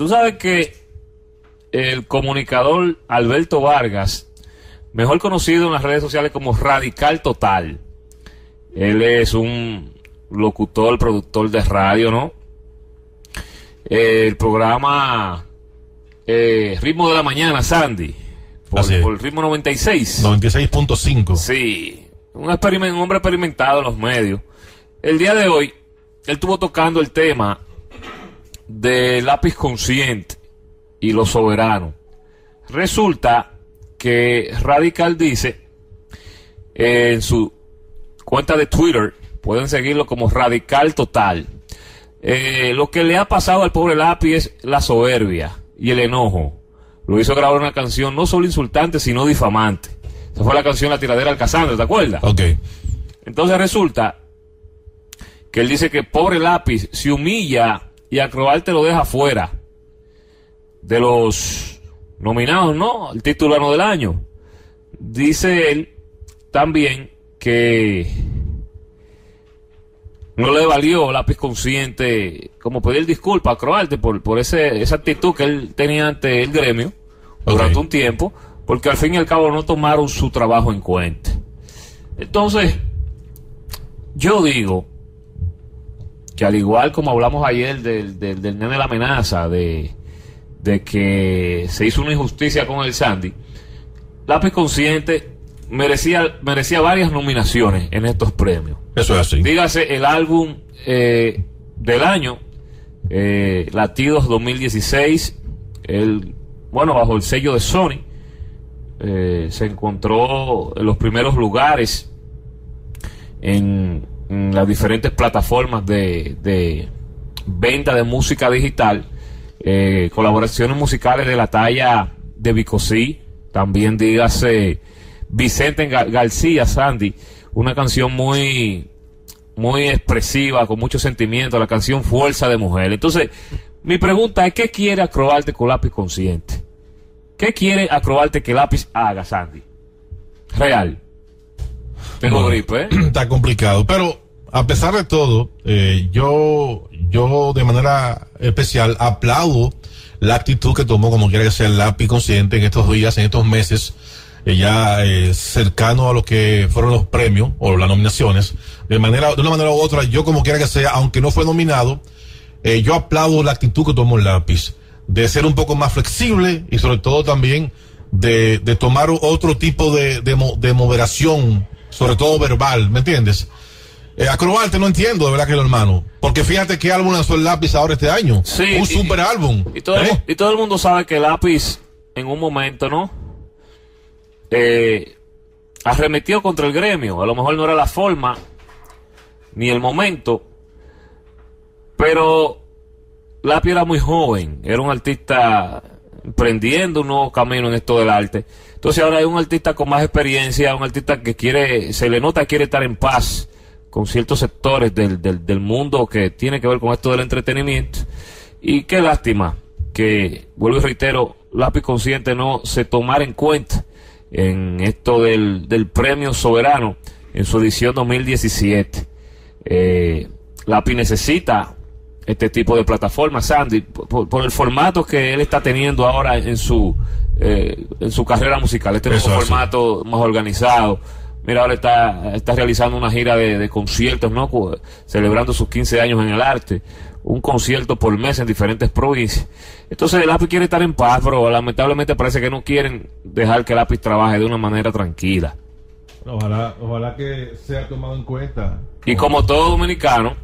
Tú sabes que el comunicador Alberto Vargas, mejor conocido en las redes sociales como Radical Total, él es un locutor, productor de radio, ¿no? El programa Ritmo de la Mañana, Sandy, por Ritmo 96. 96.5. Sí, un hombre experimentado en los medios. El día de hoy, él estuvo tocando el tema de Lápiz Consciente y Los Soberanos. Resulta que Radical dice en su cuenta de Twitter, pueden seguirlo como Radical Total, lo que le ha pasado al pobre Lápiz es la soberbia y el enojo. Lo hizo grabar una canción no solo insultante, sino difamante. Esa fue la canción La Tiradera al Casandra, ¿te acuerdas? Ok. Entonces resulta que él dice que pobre Lápiz se humilla y Acroarte lo deja fuera de los nominados, ¿no? El titular del año. Dice él también que no le valió Lápiz Consciente como pedir disculpas a Acroarte por esa actitud que él tenía ante el gremio durante un tiempo, porque al fin y al cabo no tomaron su trabajo en cuenta. Entonces, yo digo que al igual como hablamos ayer del nene de la amenaza, de que se hizo una injusticia con el Sandy, Lápiz Consciente merecía varias nominaciones en estos premios. Eso es así. Dígase el álbum del año, Latidos 2016, bueno, bajo el sello de Sony, se encontró en los primeros lugares en las diferentes plataformas de venta de música digital, colaboraciones musicales de la talla de Vicosí, también dígase Vicente García, Sandy, una canción muy expresiva, con mucho sentimiento, la canción Fuerza de Mujer. Entonces, mi pregunta es, ¿qué quiere Acroarte con Lápiz Consciente? ¿Qué quiere Acroarte que Lápiz haga, Sandy? Real. Tengo gripe, ¿eh? Está complicado, pero a pesar de todo, yo de manera especial aplaudo la actitud que tomó, como quiera que sea, el Lápiz Consciente en estos días, en estos meses, ya cercano a lo que fueron los premios o las nominaciones. De una manera u otra, yo como quiera que sea, aunque no fue nominado, yo aplaudo la actitud que tomó el Lápiz, de ser un poco más flexible y sobre todo también de tomar otro tipo de moderación, sobre todo verbal, ¿me entiendes? Acroarte no entiendo, de verdad, que lo hermano, porque fíjate qué álbum lanzó el Lápiz ahora este año, sí, un super álbum. Y todo el mundo sabe que el Lápiz en un momento, ¿no? Arremetió contra el gremio, a lo mejor no era la forma ni el momento, pero Lápiz era muy joven, era un artista emprendiendo un nuevo camino en esto del arte. Entonces ahora hay un artista con más experiencia, un artista que se le nota quiere estar en paz con ciertos sectores del mundo que tiene que ver con esto del entretenimiento. Y qué lástima que, vuelvo y reitero, Lápiz Consciente no se tomara en cuenta en esto del premio Soberano en su edición 2017. Lápiz necesita este tipo de plataforma, Sandy, por el formato que él está teniendo ahora en su carrera musical. Este es un formato más organizado. Mira, ahora está realizando una gira de conciertos, ¿no? Celebrando sus 15 años en el arte. Un concierto por mes en diferentes provincias. Entonces el Lápiz quiere estar en paz, pero lamentablemente parece que no quieren dejar que el Lápiz trabaje de una manera tranquila. Ojalá que sea tomado en cuenta. Y como todo dominicano,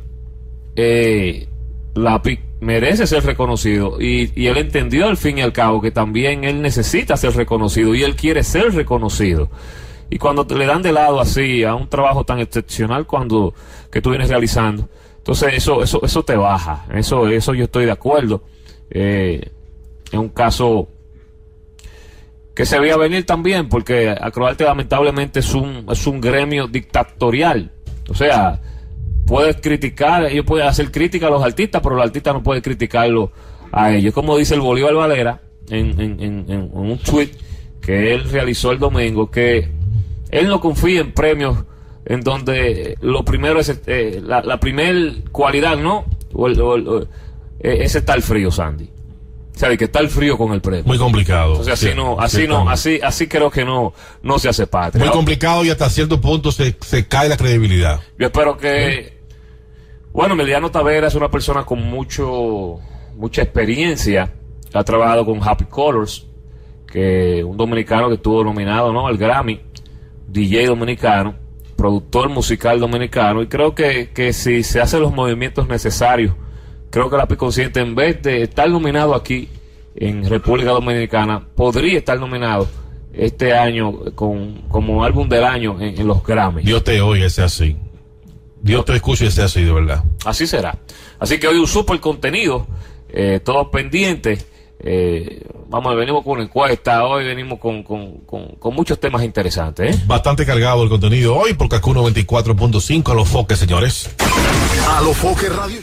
Lápiz merece ser reconocido, y él entendió al fin y al cabo que también él necesita ser reconocido, y él quiere ser reconocido. Y cuando le dan de lado así a un trabajo tan excepcional que tú vienes realizando, entonces eso te baja. Eso yo estoy de acuerdo. Es un caso que se veía venir también, porque Acroarte lamentablemente es un gremio dictatorial. O sea, puedes criticar, ellos pueden hacer crítica a los artistas, pero los artistas no pueden criticarlo a ellos. Como dice el Bolívar Valera en un tweet que él realizó el domingo, que él no confía en premios en donde lo primero es la primer cualidad, ¿no? Es estar frío, Sandy. ¿Sabes? Que está el frío con el premio. Muy complicado. Entonces, así sí, no, así no, así creo que no se hace patria. Muy complicado y hasta cierto punto se cae la credibilidad. Yo espero que... Bueno, Emiliano Tavera es una persona con mucha experiencia. Ha trabajado con Happy Colors, que un dominicano que estuvo nominado, ¿no?, al Grammy, DJ dominicano, productor musical dominicano, y creo que si se hacen los movimientos necesarios, creo que Lápiz Consciente, en vez de estar nominado aquí en República Dominicana, podría estar nominado este año como álbum del año en los Grammy. Dios te oiga, sea así. Dios te escuche y sea así, de verdad. Así será. Así que hoy un super contenido, todos pendientes. Venimos con una encuesta hoy, venimos con muchos temas interesantes, ¿eh? Bastante cargado el contenido hoy por CACU 94.5, ALOFOKE, señores. ALOFOKE Radio.